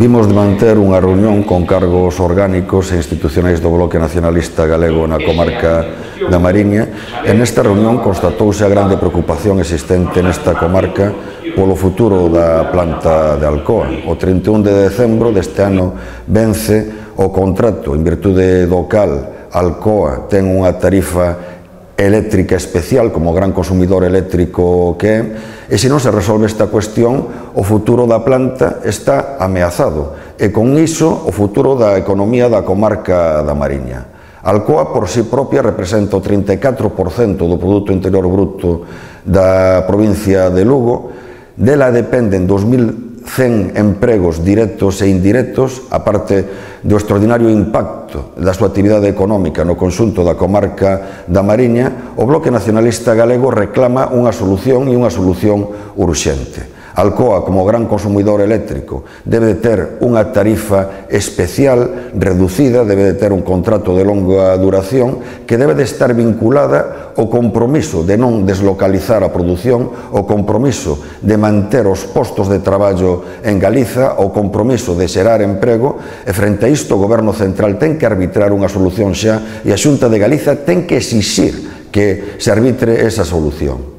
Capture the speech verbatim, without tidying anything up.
Vimos de manter unha reunión con cargos orgánicos e institucionais do Bloque Nacionalista Galego na comarca da Mariña, e nesta reunión constatouse a grande preocupación existente nesta comarca polo futuro da planta de Alcoa. O trinta e un de decembro deste ano vence o contrato en virtude do cal Alcoa ten unha tarifa eléctrica especial como gran consumidor eléctrico que é, e se non se resolve esta cuestión, o futuro da planta está ameazado, e con iso o futuro da economía da comarca da Mariña. Alcoa por si propia representa o trinta e catro por cento do produto interior bruto da provincia de Lugo. Dela dependen dos mil cen empregos directos e indirectos, a parte do extraordinario impacto da súa actividade económica no conxunto da comarca da Mariña. O Bloque Nacionalista Galego reclama unha solución e unha solución urxente. Alcoa, como gran consumidor eléctrico, debe de ter unha tarifa especial, reducida, debe de ter un contrato de longa duración que debe de estar vinculada ao compromiso de non deslocalizar a produción, ao compromiso de manter os postos de traballo en Galiza, ao compromiso de xerar emprego, e frente a isto o Goberno Central ten que arbitrar unha solución xa, e a Xunta de Galiza ten que exixir que se arbitre esa solución.